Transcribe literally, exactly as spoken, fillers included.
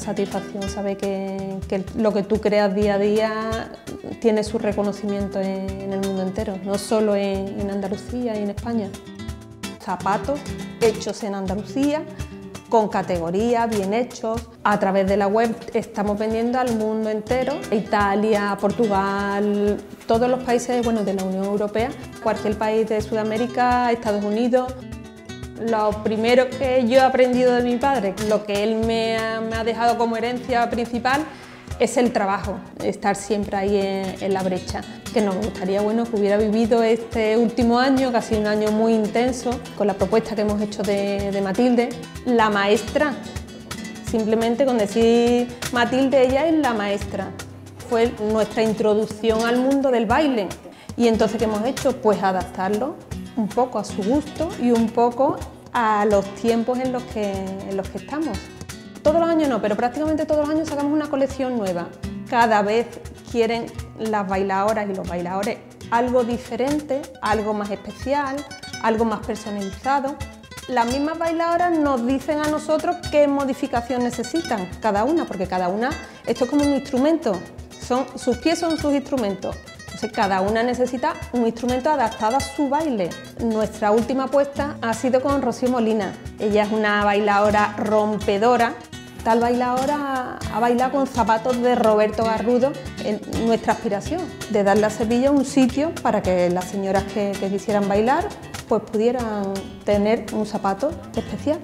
satisfacción saber que, que lo que tú creas día a día tiene su reconocimiento en, en el mundo entero, no solo en, en Andalucía y en España. Zapatos hechos en Andalucía, con categoría, bien hechos. A través de la web estamos vendiendo al mundo entero, Italia, Portugal, todos los países, bueno, de la Unión Europea, cualquier país de Sudamérica, Estados Unidos. Lo primero que yo he aprendido de mi padre, lo que él me ha, me ha dejado como herencia principal, es el trabajo, estar siempre ahí en, en la brecha. Que nos gustaría, bueno, que hubiera vivido este último año, que ha sido un año muy intenso, con la propuesta que hemos hecho de, de Matilde. La maestra, simplemente con decir Matilde, ella es la maestra. Fue nuestra introducción al mundo del baile. Y entonces, ¿qué hemos hecho? Pues adaptarlo un poco a su gusto y un poco a los tiempos en los que, en los que estamos. Todos los años no, pero prácticamente todos los años sacamos una colección nueva. Cada vez quieren las bailadoras y los bailadores algo diferente, algo más especial, algo más personalizado. Las mismas bailadoras nos dicen a nosotros qué modificación necesitan cada una, porque cada una, esto es como un instrumento, son, sus pies son sus instrumentos. Entonces cada una necesita un instrumento adaptado a su baile. Nuestra última apuesta ha sido con Rocío Molina. Ella es una bailadora rompedora. Tal bailadora ha bailado con zapatos de Roberto Garrudo. En nuestra aspiración de darle a Sevilla un sitio para que las señoras que, que quisieran bailar pues pudieran tener un zapato especial.